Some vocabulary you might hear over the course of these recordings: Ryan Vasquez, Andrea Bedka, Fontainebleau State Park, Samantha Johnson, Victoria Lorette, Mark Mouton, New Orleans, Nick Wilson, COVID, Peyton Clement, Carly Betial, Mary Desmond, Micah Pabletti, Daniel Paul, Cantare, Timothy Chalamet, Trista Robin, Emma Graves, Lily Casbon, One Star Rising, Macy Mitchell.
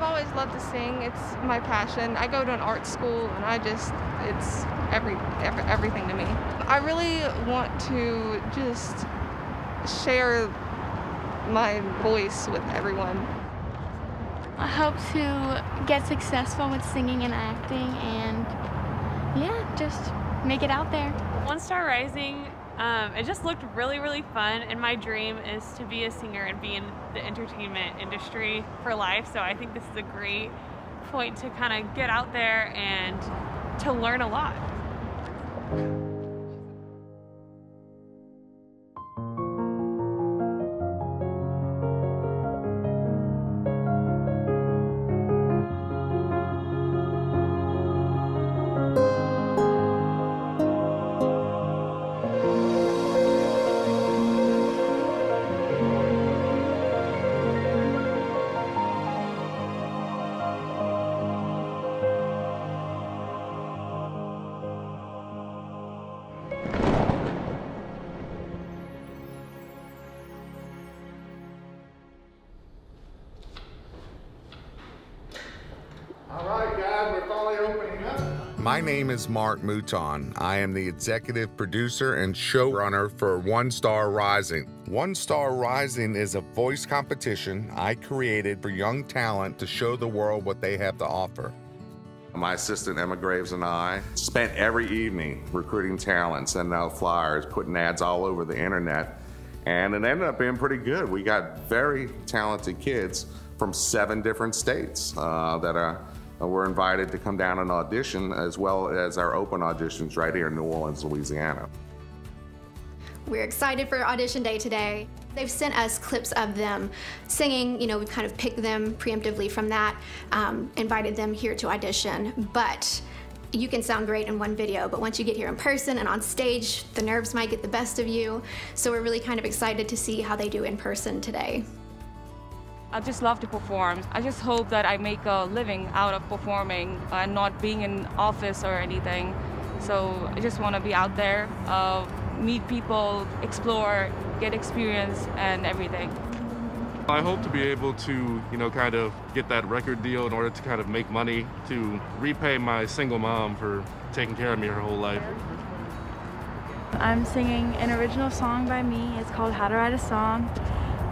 I've always loved to sing. It's my passion. I go to an art school, and I just, it's everything to me. I really want to just share my voice with everyone. I hope to get successful with singing and acting, and yeah, just make it out there. One Star Rising, it just looked really, really fun, and my dream is to be a singer and be in the entertainment industry for life, so I think this is a great point to kind of get out there and to learn a lot. My name is Mark Mouton. I am the executive producer and showrunner for One Star Rising. One Star Rising is a voice competition I created for young talent to show the world what they have to offer. My assistant Emma Graves and I spent every evening recruiting talent, sending out flyers, putting ads all over the internet, and it ended up being pretty good. We got very talented kids from 7 different states we're invited to come down and audition, as well as our open auditions right here in New Orleans, Louisiana. We're excited for audition day today. They've sent us clips of them singing. You know, we kind of picked them preemptively from that, invited them here to audition. But you can sound great in one video, but once you get here in person and on stage, the nerves might get the best of you. So we're really kind of excited to see how they do in person today. I just love to perform. I just hope that I make a living out of performing and not being in office or anything. So I just want to be out there, meet people, explore, get experience and everything. I hope to be able to, you know, kind of get that record deal in order to kind of make money to repay my single mom for taking care of me her whole life. I'm singing an original song by me. It's called How to Write a Song.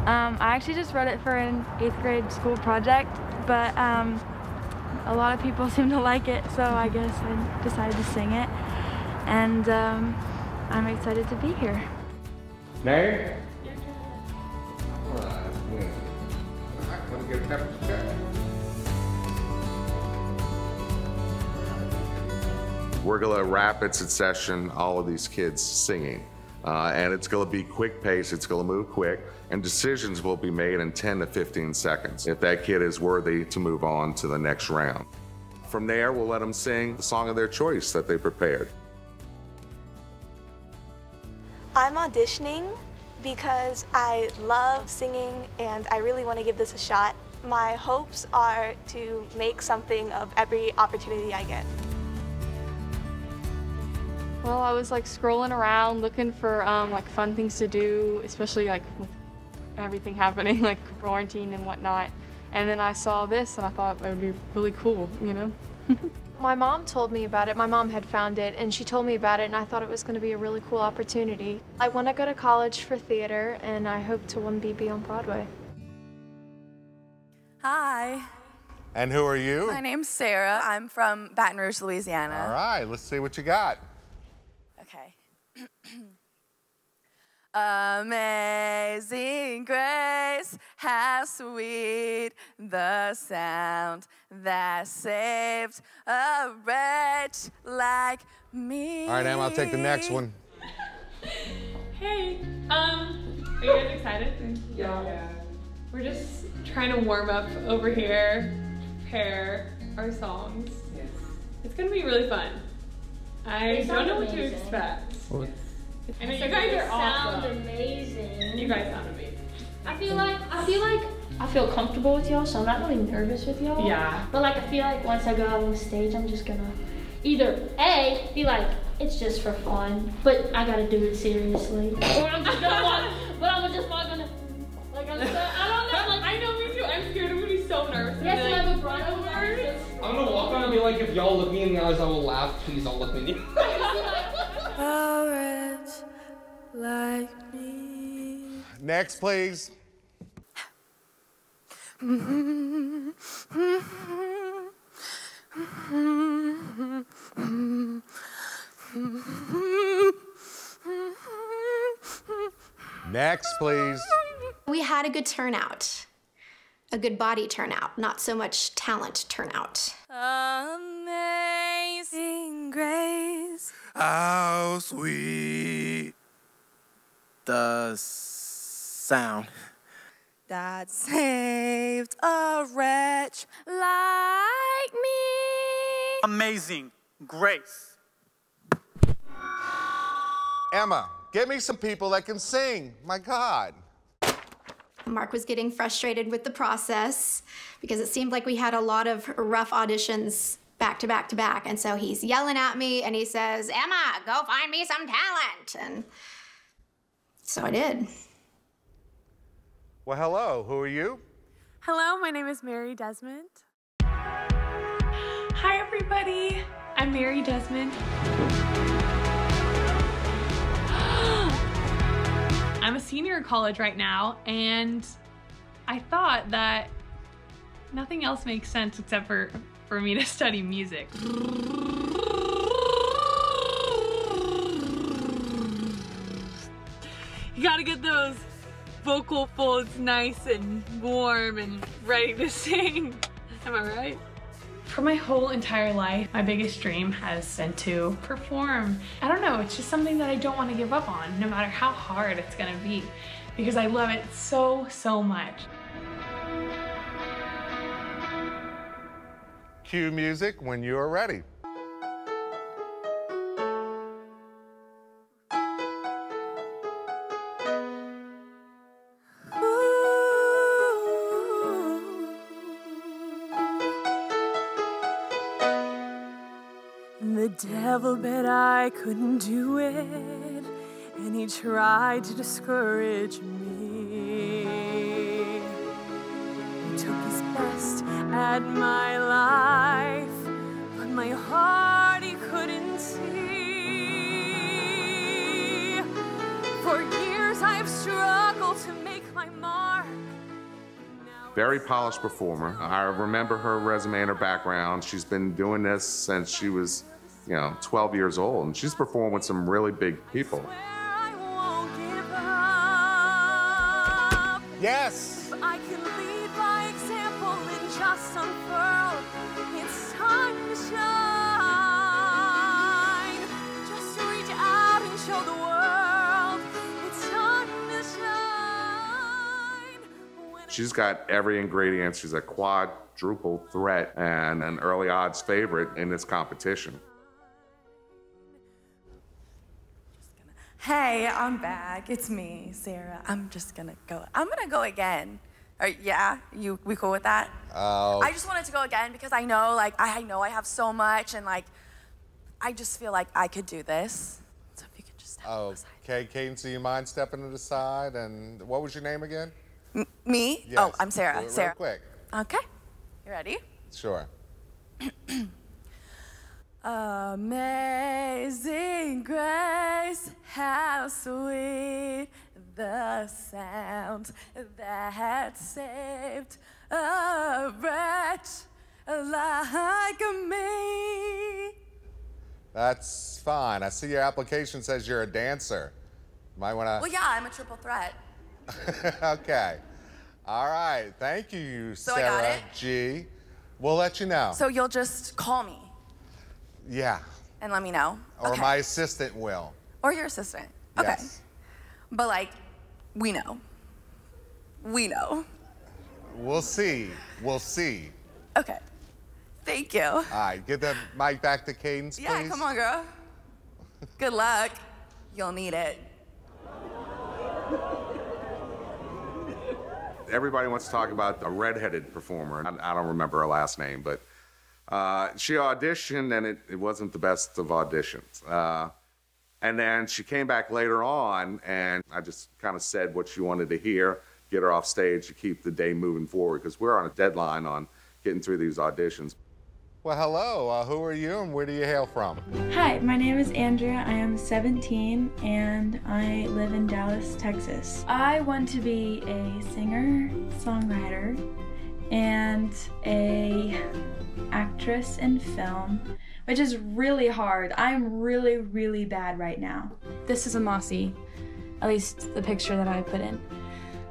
I actually just wrote it for an 8th grade school project, but a lot of people seem to like it, so I guess I decided to sing it, and I'm excited to be here. Mary? Your turn. All right, I'm going to get a temperature check. We're going to rapid succession all of these kids singing. And it's going to be quick pace, it's going to move quick, and decisions will be made in 10 to 15 seconds if that kid is worthy to move on to the next round. From there, we'll let them sing the song of their choice that they prepared. I'm auditioning because I love singing and I really want to give this a shot. My hopes are to make something of every opportunity I get. Well, I was like scrolling around looking for like fun things to do, especially like with everything happening, like quarantine and whatnot. And then I saw this and I thought it would be really cool, you know? My mom told me about it. My mom had found it and she told me about it and I thought it was going to be a really cool opportunity. I want to go to college for theater and I hope to one day be on Broadway. Hi. And who are you? My name's Sarah. I'm from Baton Rouge, Louisiana. All right, let's see what you got. Amazing grace, how sweet the sound that saved a wretch like me. All right, Em, I'll take the next one. Hey, are you guys excited? Yeah. We're just trying to warm up over here, prepare our songs. Yes. It's gonna be really fun. I don't know what to expect. What? I mean, you guys are awesome. Sound amazing. You guys sound amazing. I feel comfortable with y'all, so I'm not really nervous with y'all. Yeah. But like, I feel like once I go out on stage, I'm just gonna either A, be like, it's just for fun, but I gotta do it seriously, or I'm just gonna walk. But I'm just not gonna. Like I don't know. Like I know me too. I'm scared. I'm gonna be so nervous. Yes, like if y'all look me in the eyes, I will laugh. Please don't look me in the eyes. Orange, like me. Next, please. Next, please. We had a good turnout. A good body turnout, not so much talent turnout. Amazing grace. How sweet the sound that saved a wretch like me. Amazing grace. Emma, get me some people that can sing. My God. Mark was getting frustrated with the process because it seemed like we had a lot of rough auditions back to back to back. And so he's yelling at me and he says, Emma, go find me some talent. And so I did. Well, hello, who are you? Hello, my name is Mary Desmond. Hi, everybody. I'm Mary Desmond. I'm a senior in college right now, and I thought that nothing else makes sense except for me to study music. You gotta get those vocal folds nice and warm and ready to sing. Am I right? For my whole entire life, my biggest dream has been to perform. I don't know, it's just something that I don't want to give up on, no matter how hard it's gonna be, because I love it so, so much. Cue music when you are ready. Devil bet I couldn't do it, and he tried to discourage me. He took his best at my life, but my heart he couldn't see. For years I've struggled to make my mark. Very polished performer. I remember her resume and her background. She's been doing this since she was, you know, 12 years old, and she's performed with some really big people. I won't give up. Yes! I can lead by example and just unfurl. It's time to shine. Just to reach out and show the world. It's time to shine. When she's got every ingredient. She's a quadruple threat and an early odds favorite in this competition. Hey, I'm back. It's me, Sarah. I'm just gonna go. I'm gonna go again. Yeah, we cool with that? Oh. I just wanted to go again because I know, like, I know I have so much, and like, I just feel like I could do this. So if you could just step to the side. Okay, Caden, do you mind stepping to the side? And what was your name again? Me? Yes. Oh, I'm Sarah. Do it Sarah. Real quick. Okay. You ready? Sure. Amazing grace, how sweet the sound that saved a wretch like me. That's fine. I see your application says you're a dancer. Might want to... Well, yeah, I'm a triple threat. Okay. All right. Thank you, so Sarah I got it? G. We'll let you know. So you'll just call me? Yeah. And let me know. Or okay. My assistant will. Or your assistant. Okay. Yes. But like, we know. We know. We'll see. We'll see. Okay. Thank you. All right, give the mic back to Caden, please. Yeah, come on, girl. Good luck. You'll need it. Everybody wants to talk about a redheaded performer. I don't remember her last name, but she auditioned, and it wasn't the best of auditions. And then she came back later on, and I just kind of said what she wanted to hear, get her off stage to keep the day moving forward, because we're on a deadline on getting through these auditions. Well, hello. Who are you and where do you hail from? Hi, my name is Andrea. I am 17 and I live in Dallas, Texas. I want to be a singer, songwriter, and a actress in film, which is really hard. I'm really, really bad right now. This is a mossy, at least the picture that I put in.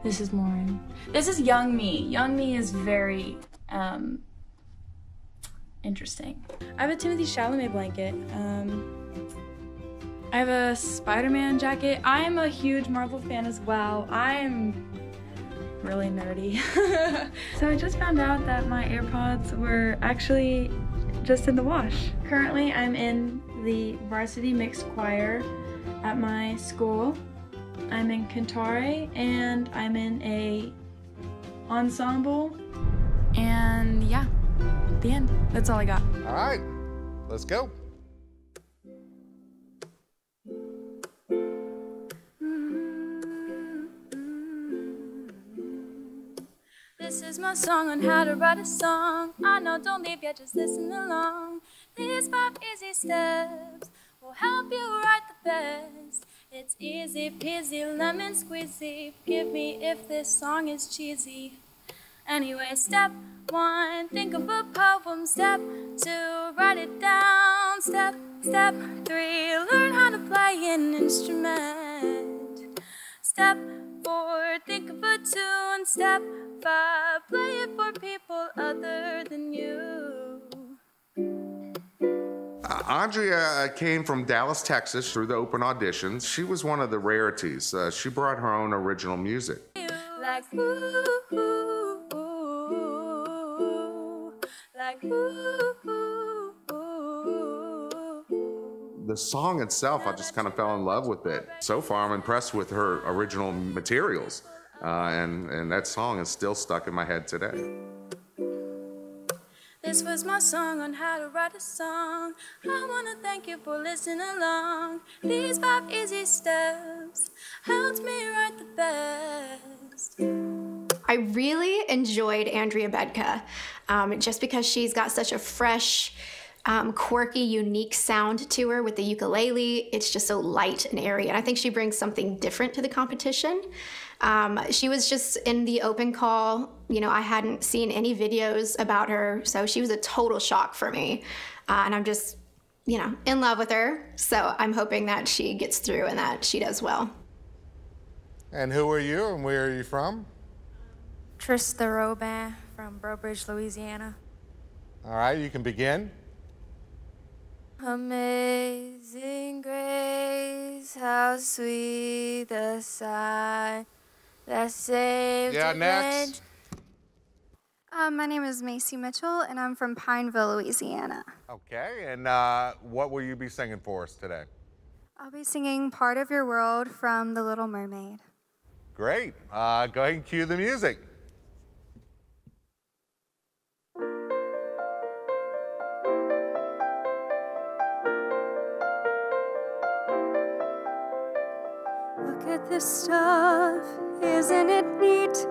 This is Lauren. This is young me. Young me is very interesting. I have a Timothy Chalamet blanket. I have a Spider-Man jacket. I'm a huge Marvel fan as well. I'm really nerdy. So I just found out that my AirPods were actually just in the wash. Currently, I'm in the varsity mixed choir at my school. I'm in Cantare and I'm in a ensemble. And yeah, the end. That's all I got. All right, let's go. This is my song on how to write a song. I know, don't leave yet, just listen along. These 5 easy steps will help you write the best. It's easy peasy, lemon squeezy. Forgive me if this song is cheesy. Anyway, step 1, think of a poem. Step 2, write it down. Step 3, learn how to play an instrument. Step 4, think of a tune. Step 5, play it for people other than you. Andrea came from Dallas, Texas through the open auditions. She was one of the rarities. She brought her own original music. Like ooh, ooh, ooh, like ooh, ooh, ooh. The song itself, I just kind of fell in love with it. So far, I'm impressed with her original materials. And that song is still stuck in my head today. This was my song on how to write a song. I want to thank you for listening along. These 5 easy steps helped me write the best. I really enjoyed Andrea Bedka just because she's got such a fresh, quirky, unique sound to her with the ukulele. It's just so light and airy, and I think she brings something different to the competition. She was just in the open call. You know, I hadn't seen any videos about her, so she was a total shock for me. And I'm just, you know, in love with her. So I'm hoping that she gets through and that she does well. And who are you and where are you from? Trista Robin from Burbridge, Louisiana. All right, you can begin. Amazing grace, how sweet the sound that saved a wretch. My name is Macy Mitchell, and I'm from Pineville, Louisiana. Okay, and what will you be singing for us today? I'll be singing Part of Your World from The Little Mermaid. Great. Go ahead and cue the music. This stuff, isn't it neat?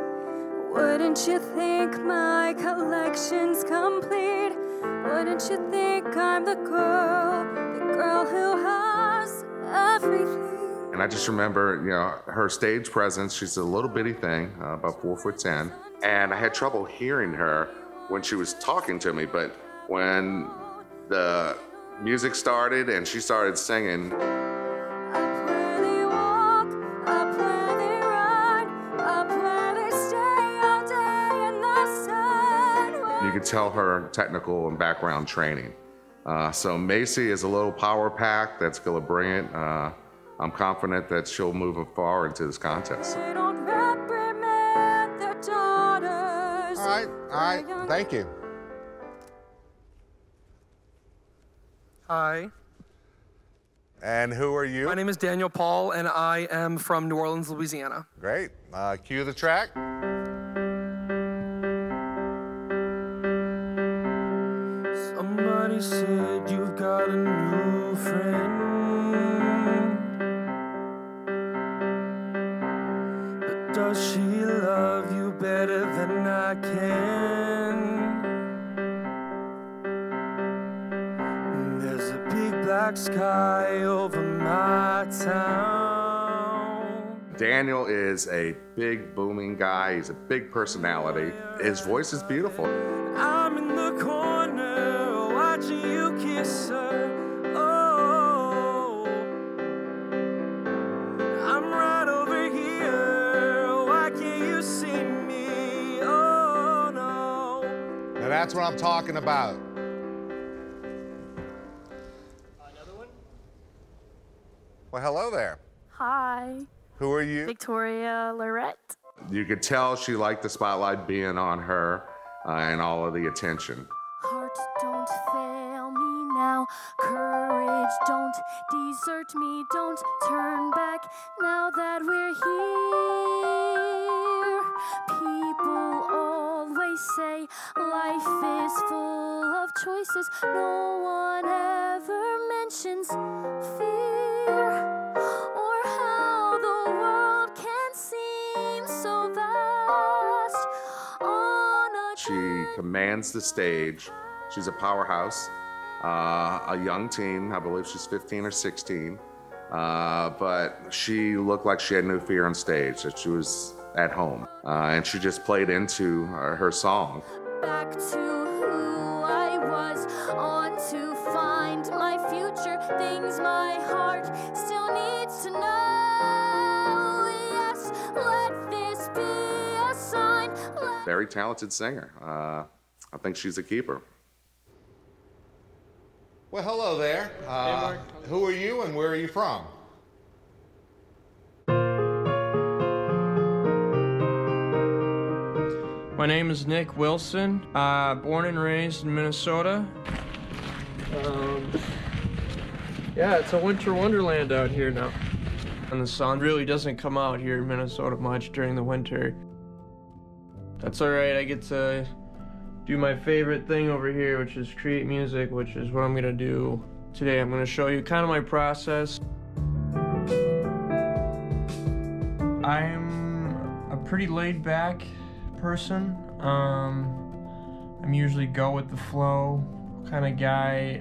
Wouldn't you think my collection's complete? Wouldn't you think I'm the girl who has everything? And I just remember, you know, her stage presence. She's a little bitty thing, about 4'10", and I had trouble hearing her when she was talking to me. But when the music started and she started singing. You could tell her technical and background training. So Macy is a little power pack that's brilliant. I'm confident that she'll move far into this contest. All right, thank you. Hi. And who are you? My name is Daniel Paul, and I am from New Orleans, Louisiana. Great, cue the track. Somebody said you've got a new friend, but does she love you better than I can? black sky over my town. Daniel is a big, booming guy. He's a big personality. His voice is beautiful. I'm in the corner watching you kiss her. Oh, I'm right over here. Why can't you see me? Oh, no. Now that's what I'm talking about. Well, hello there. Hi. Who are you? Victoria Lorette. You could tell she liked the spotlight being on her and all of the attention. Heart, don't fail me now. Courage, don't desert me. Don't turn back now that we're here. People always say life is full of choices. No one ever mentions fear. Or how the world can seem so vast on a... She commands the stage. She's a powerhouse, a young teen. I believe she's 15 or 16. But she looked like she had no fear on stage, that she was at home. And she just played into her song. Back to who I was, on to find my future, things my heart still needs to know. Yes, let this be a sign. Very talented singer. I think she's a keeper. Well, hello there. Hey, Mark. Who are you and where are you from? My name is Nick Wilson, born and raised in Minnesota. Yeah, it's a winter wonderland out here now. And the sun really doesn't come out here in Minnesota much during the winter. That's all right, I get to do my favorite thing over here, which is create music, which is what I'm gonna do today. I'm gonna show you kind of my process. I'm a pretty laid back person. I'm usually go with the flow kind of guy,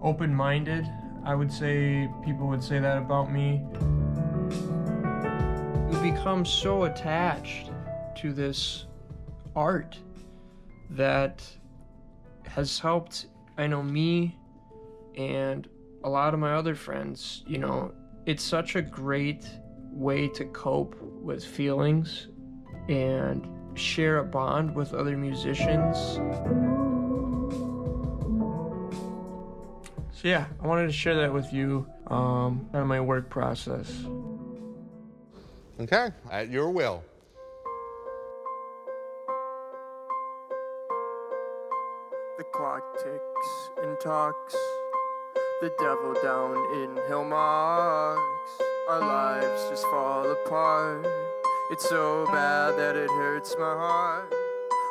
open-minded. I would say people would say that about me. We become so attached to this art that has helped, I know, me and a lot of my other friends. You know, it's such a great way to cope with feelings and share a bond with other musicians. So yeah, I wanted to share that with you, kind of my work process. Okay, at your will. The clock ticks and talks, the devil down in Hillmarks. Our lives just fall apart. It's so bad that it hurts my heart.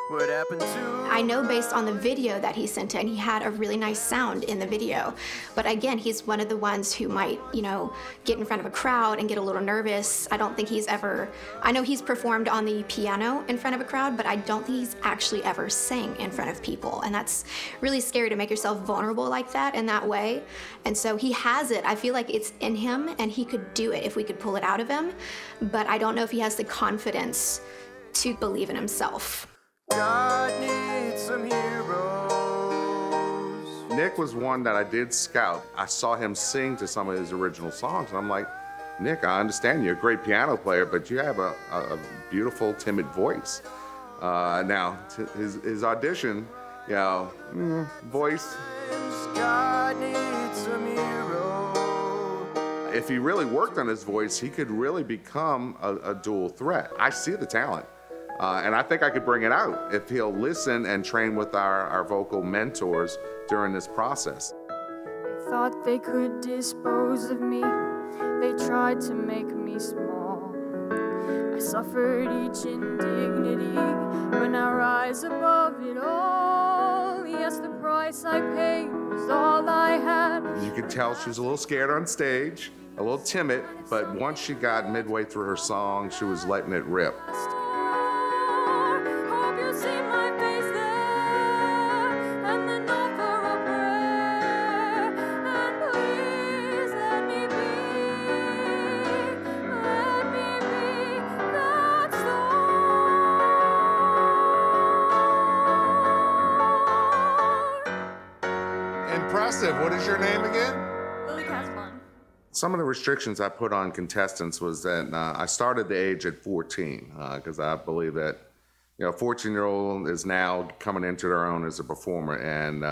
What happened to... I know based on the video that he sent in, he had a really nice sound in the video. But again, he's one of the ones who might, you know, get in front of a crowd and get a little nervous. I don't think he's ever... I know he's performed on the piano in front of a crowd, but I don't think he's actually ever sang in front of people. And that's really scary to make yourself vulnerable like that in that way. And so he has it. I feel like it's in him and he could do it if we could pull it out of him. But I don't know if he has the confidence to believe in himself. God needs some heroes. Nick was one that I did scout. I saw him sing to some of his original songs, and I'm like, Nick, I understand you're a great piano player, but you have a beautiful, timid voice. Now, his audition, you know, voice. God needs some heroes. If he really worked on his voice, he could really become a dual threat. I see the talent. And I think I could bring it out if he'll listen and train with our vocal mentors during this process. They thought they could dispose of me. They tried to make me small. I suffered each indignity, but now rise above it all. Yes, the price I paid was all I had. You could tell she was a little scared on stage, a little timid, but once she got midway through her song, she was letting it rip. was your name again? Lily Casbon. Some of the restrictions I put on contestants was that I started the age at 14 because I believe that, you know, a 14-year-old is now coming into their own as a performer. And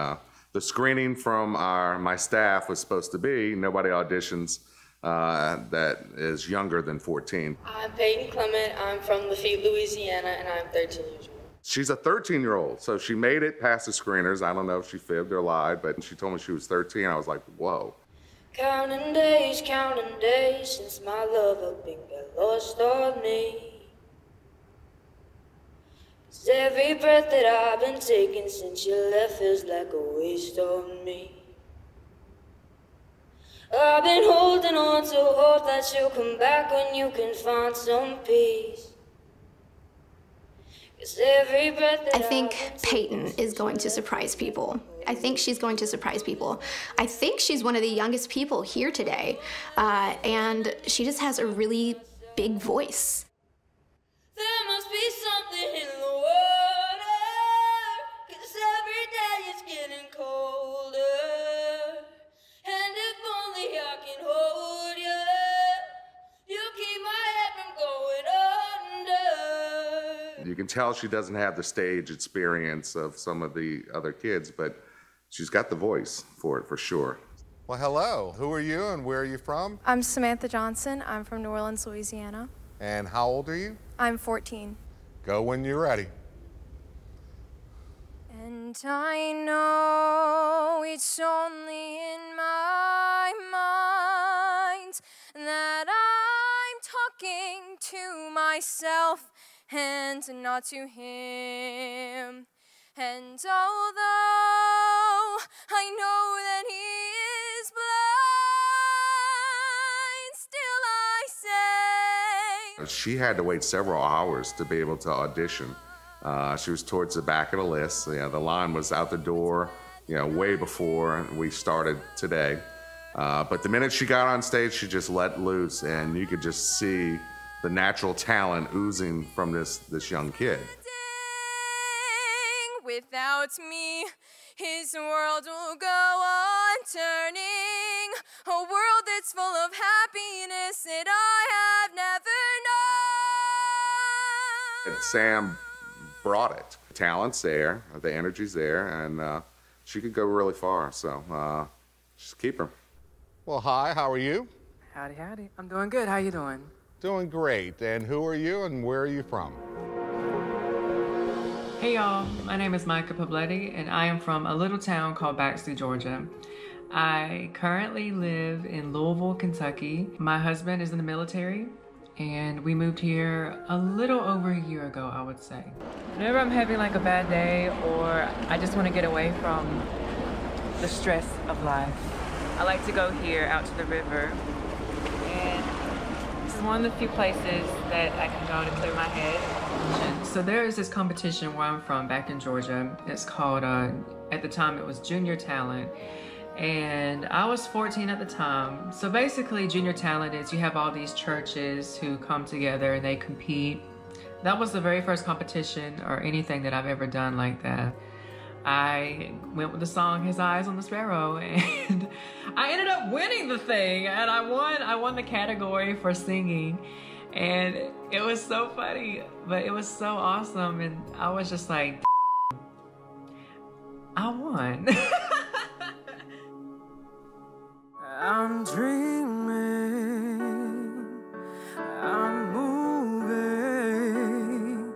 the screening from my staff was supposed to be nobody auditions that is younger than 14. I'm Peyton Clement. I'm from Lafitte, Louisiana, and I'm 13 years old. She's a 13-year-old, so she made it past the screeners. I don't know if she fibbed or lied, but she told me she was 13. I was like, whoa. Counting days, since my lover been got lost on me. 'Cause every breath that I've been taking since you left feels like a waste on me. I've been holding on to hope that you'll come back when you can find some peace. I think Peyton is going to surprise people. I think she's going to surprise people. I think she's one of the youngest people here today, and she just has a really big voice. There must be something in the water, 'cause every day it's getting colder. And if only I can hold you, you'll keep my head from going under. You can tell she doesn't have the stage experience of some of the other kids, but she's got the voice for it for sure. Well, hello. Who are you and where are you from? I'm Samantha Johnson. I'm from New Orleans, Louisiana. And how old are you? I'm 14. Go when you're ready. And I know it's only in my mind that I'm talking to myself and not to him. And although I know that he is blind, still I say. She had to wait several hours to be able to audition. She was towards the back of the list. You know, the line was out the door, you know, way before we started today. But the minute she got on stage, she just let loose, and you could just see the natural talent oozing from this young kid. Without me, his world will go on turning, a world that's full of happiness that I have never known. And Sam brought it. The talent's there, the energy's there, and she could go really far, so just keep her. Well, hi, how are you? Howdy, howdy. I'm doing good. How you doing? Doing great. And who are you and where are you from? Hey y'all, my name is Micah Pabletti and I am from a little town called Baxter, Georgia. I currently live in Louisville, Kentucky. My husband is in the military and we moved here a little over a year ago, I would say. Whenever I'm having like a bad day or I just want to get away from the stress of life, I like to go here out to the river. One of the few places that I can go to clear my head. So there is this competition where I'm from back in Georgia. It's called, at the time it was Junior Talent. And I was 14 at the time. So basically Junior Talent is you have all these churches who come together and they compete. That was the very first competition or anything that I've ever done like that. I went with the song His Eyes on the Sparrow and I ended up winning the thing and I won the category for singing and it was so funny, but it was so awesome and I was just like, I won. I'm dreaming, I'm moving,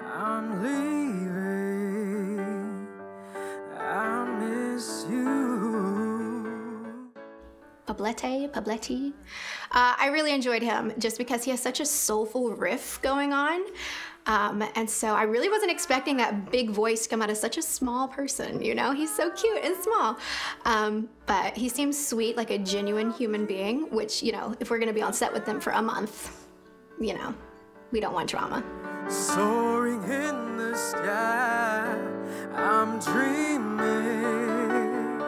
I'm leaving. Pabletti. I really enjoyed him just because he has such a soulful riff going on. And so I really wasn't expecting that big voice come out of such a small person, you know? He's so cute and small. But he seems sweet, like a genuine human being, which, you know, if we're gonna be on set with them for a month, you know, we don't want drama. Soaring in the sky, I'm dreaming,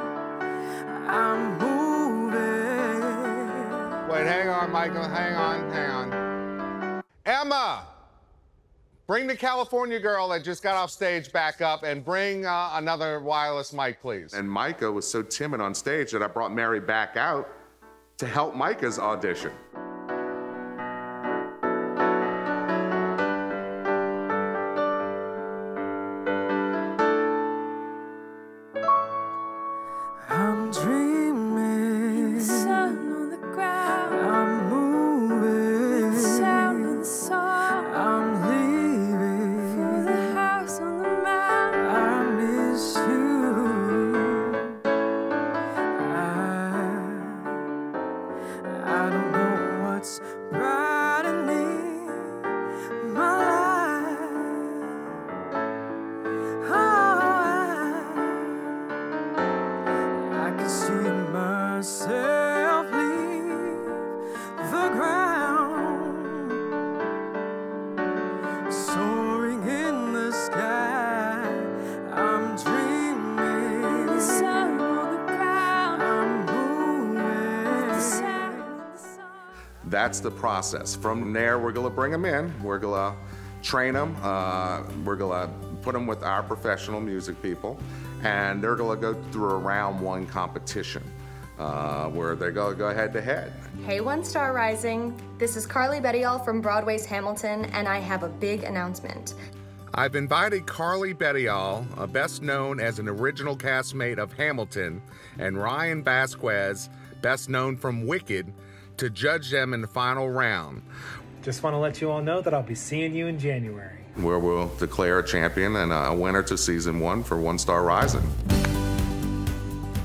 I'm moving. Wait, hang on, Michael, hang on, hang on. Emma! Bring the California girl that just got off stage back up, and bring another wireless mic, please. And Micah was so timid on stage that I brought Mary back out to help Micah's audition. That's the process. From there, we're gonna bring them in. We're gonna train them. We're gonna put them with our professional music people, and they're gonna go through a round one competition where they're gonna go head to head. Hey, One Star Rising. This is Carly Betial from Broadway's Hamilton, and I have a big announcement. I've invited Carly Betial, best known as an original castmate of Hamilton, and Ryan Vasquez, best known from Wicked, to judge them in the final round. Just want to let you all know that I'll be seeing you in January, where we'll declare a champion and a winner to season one for One Star Rising.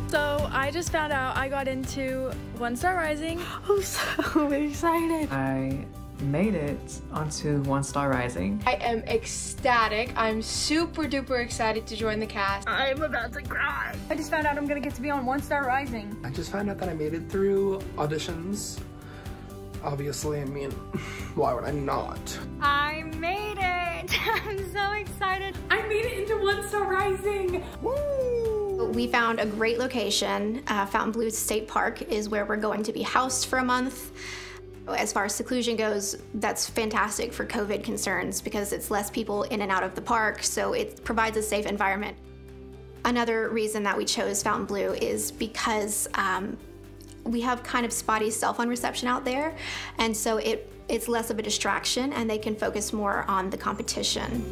So I just found out I got into One Star Rising. I'm so excited. I made it onto One Star Rising. I am ecstatic. I'm super duper excited to join the cast. I'm about to cry. I just found out I'm gonna get to be on One Star Rising. I just found out that I made it through auditions. Obviously, I mean, why would I not? I made it. I'm so excited. I made it into One Star Rising. Woo! We found a great location. Fontainebleau State Park is where we're going to be housed for a month. As far as seclusion goes, that's fantastic for COVID concerns because it's less people in and out of the park, so it provides a safe environment. Another reason that we chose Fontainebleau is because we have kind of spotty cell phone reception out there, and so it's less of a distraction and they can focus more on the competition.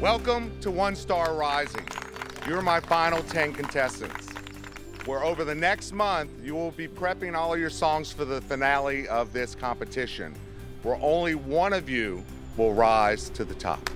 Welcome to One Star Rising. You're my final 10 contestants, where over the next month, you will be prepping all of your songs for the finale of this competition, where only one of you will rise to the top.